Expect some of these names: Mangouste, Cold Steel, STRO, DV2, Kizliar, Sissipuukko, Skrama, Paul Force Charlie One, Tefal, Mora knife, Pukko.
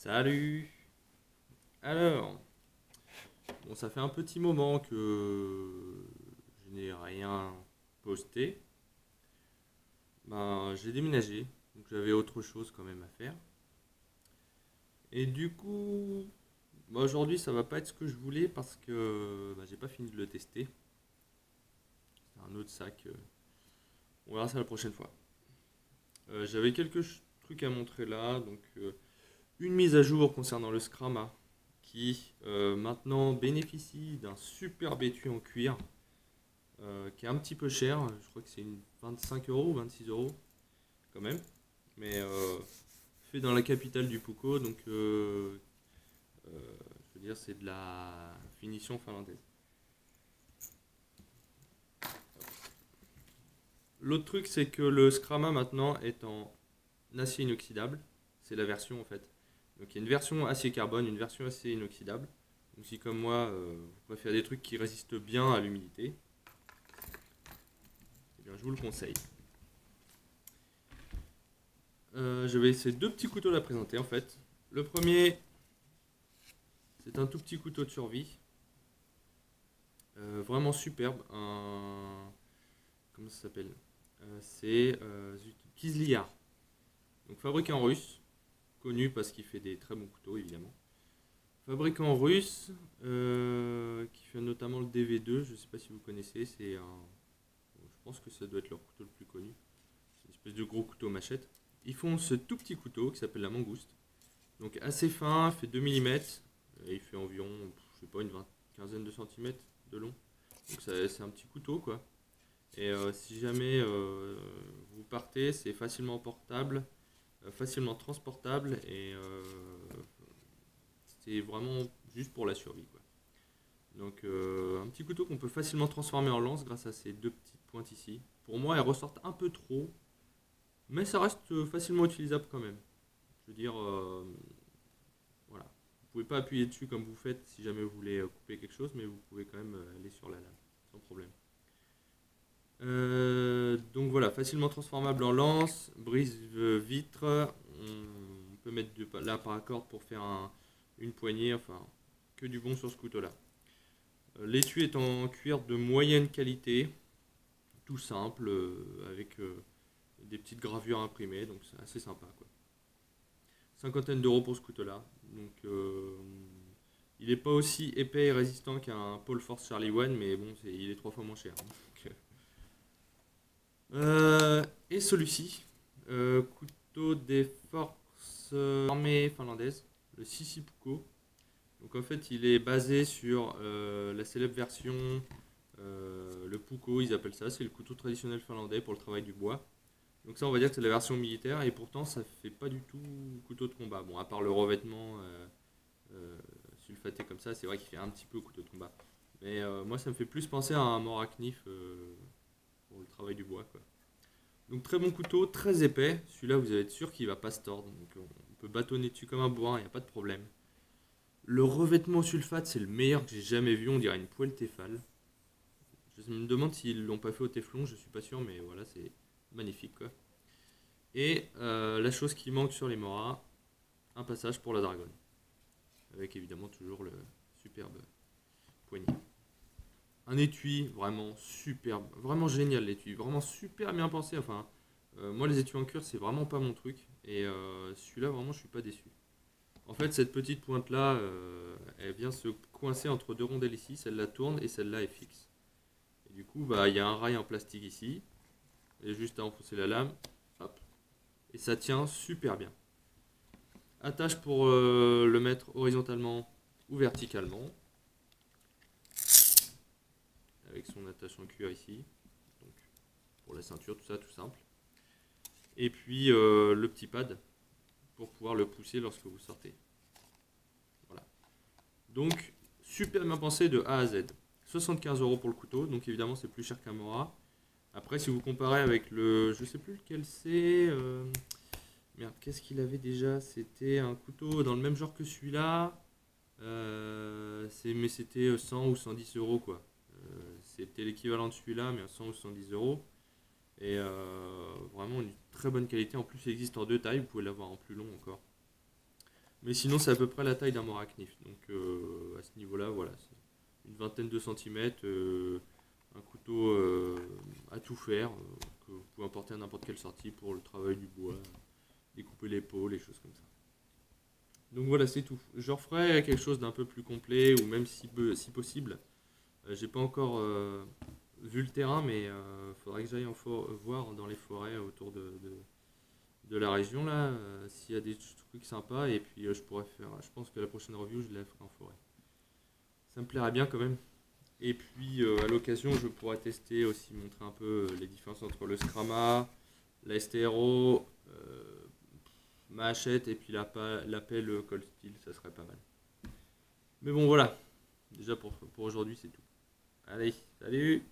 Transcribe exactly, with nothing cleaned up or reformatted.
Salut. Alors, bon, ça fait un petit moment que je n'ai rien posté. Ben, j'ai déménagé, donc j'avais autre chose quand même à faire. Et du coup, ben aujourd'hui ça va pas être ce que je voulais parce que ben, j'ai pas fini de le tester. C'est un autre sac. On verra ça la prochaine fois. Euh, j'avais quelques trucs à montrer là, donc euh, une mise à jour concernant le Skrama qui euh, maintenant bénéficie d'un superbe étui en cuir euh, qui est un petit peu cher. Je crois que c'est une vingt-cinq euros ou vingt-six euros quand même, mais euh, fait dans la capitale du Pukko, donc euh, euh, je veux dire c'est de la finition finlandaise. L'autre truc, c'est que le Skrama maintenant est en acier inoxydable. C'est la version en fait. Donc il y a une version acier carbone, une version acier inoxydable. Donc si comme moi, euh, vous préférez des trucs qui résistent bien à l'humidité, eh bien je vous le conseille. Euh, je vais essayer deux petits couteaux à présenter en fait. Le premier, c'est un tout petit couteau de survie. Euh, vraiment superbe. Un... Comment ça s'appelle ? Euh, c'est euh, Kizliar, donc fabricant russe, connu parce qu'il fait des très bons couteaux évidemment. Fabricant russe euh, qui fait notamment le D V deux, je ne sais pas si vous connaissez, c'est un, bon, je pense que ça doit être leur couteau le plus connu, c'est une espèce de gros couteau machette. Ils font ce tout petit couteau qui s'appelle la Mangouste, donc assez fin, fait deux millimètres, et il fait environ, je sais pas, une quinzaine de centimètres de long, donc c'est un petit couteau quoi. Et euh, si jamais euh, vous partez, c'est facilement portable, euh, facilement transportable, et euh, c'est vraiment juste pour la survie, quoi. Donc euh, un petit couteau qu'on peut facilement transformer en lance grâce à ces deux petites pointes ici. Pour moi, elles ressortent un peu trop, mais ça reste facilement utilisable quand même. Je veux dire, euh, voilà, vous ne pouvez pas appuyer dessus comme vous faites si jamais vous voulez couper quelque chose, mais vous pouvez quand même aller sur la lame, sans problème. Euh, donc voilà, facilement transformable en lance, brise vitre, on peut mettre de la paracorde pour faire un, une poignée, enfin que du bon sur ce couteau là. Euh, l'étui est en cuir de moyenne qualité, tout simple, euh, avec euh, des petites gravures imprimées, donc c'est assez sympa quoi. Cinquantaine d'euros pour ce couteau là, donc euh, il n'est pas aussi épais et résistant qu'un Paul Force Charlie One, mais bon, est, il est trois fois moins cher. Donc, euh, Euh, et celui-ci, euh, couteau des forces armées finlandaises, le Sissipuukko. Donc en fait, il est basé sur euh, la célèbre version, euh, le Pukko, ils appellent ça, c'est le couteau traditionnel finlandais pour le travail du bois. Donc ça, on va dire que c'est la version militaire, et pourtant ça fait pas du tout couteau de combat. Bon, à part le revêtement euh, euh, sulfaté comme ça, c'est vrai qu'il fait un petit peu couteau de combat. Mais euh, moi, ça me fait plus penser à un Mora knife. Euh, Pour le travail du bois quoi. Donc très bon couteau, très épais, celui-là vous allez être sûr qu'il va pas se tordre, donc on peut bâtonner dessus comme un bourrin, il n'y a pas de problème. Le revêtement sulfate, c'est le meilleur que j'ai jamais vu, on dirait une poêle Tefal. Je me demande s'ils l'ont pas fait au Teflon, je suis pas sûr, mais voilà, c'est magnifique quoi. Et euh, la chose qui manque sur les Moras, un passage pour la dragonne, avec évidemment toujours le superbe poignet. Un étui vraiment superbe, vraiment génial l'étui, vraiment super bien pensé. Enfin, euh, moi les étuis en cuir c'est vraiment pas mon truc, et euh, celui-là vraiment je suis pas déçu. En fait cette petite pointe là, euh, elle vient se coincer entre deux rondelles ici, celle-là tourne et celle-là est fixe. Et du coup bah il y a un rail en plastique ici, et juste à enfoncer la lame, hop, et ça tient super bien. Attache pour euh, le mettre horizontalement ou verticalement. Avec son attache en cuir ici, donc pour la ceinture, tout ça tout simple. Et puis euh, le petit pad pour pouvoir le pousser lorsque vous sortez. Voilà. Donc super bien pensé de A à Z. soixante-quinze euros pour le couteau, donc évidemment c'est plus cher qu'un Mora. Après si vous comparez avec le, je sais plus lequel c'est, euh, merde qu'est-ce qu'il avait déjà, c'était un couteau dans le même genre que celui-là, euh, mais c'était cent ou cent dix euros quoi. C'était l'équivalent de celui-là, mais à cent ou cent dix euros. Et euh, vraiment une très bonne qualité. En plus, il existe en deux tailles. Vous pouvez l'avoir en plus long encore. Mais sinon, c'est à peu près la taille d'un Mora knife. Donc euh, à ce niveau-là, voilà, une vingtaine de centimètres, euh, un couteau euh, à tout faire, euh, que vous pouvez emporter à n'importe quelle sortie pour le travail du bois, découper les peaux, les choses comme ça. Donc voilà, c'est tout. Je referai quelque chose d'un peu plus complet, ou même si, si possible. Euh, j'ai pas encore euh, vu le terrain, mais il euh, faudrait que j'aille en voir dans les forêts autour de, de, de la région, là, euh, s'il y a des trucs sympas, et puis euh, je pourrais faire, je pense que la prochaine review, je la ferai en forêt. Ça me plairait bien quand même. Et puis, euh, à l'occasion, je pourrais tester aussi, montrer un peu les différences entre le Skrama, la S T R O, euh, ma hachette et puis la pelle Cold Steel, ça serait pas mal. Mais bon, voilà. Déjà pour, pour aujourd'hui, c'est tout. Allez, salut!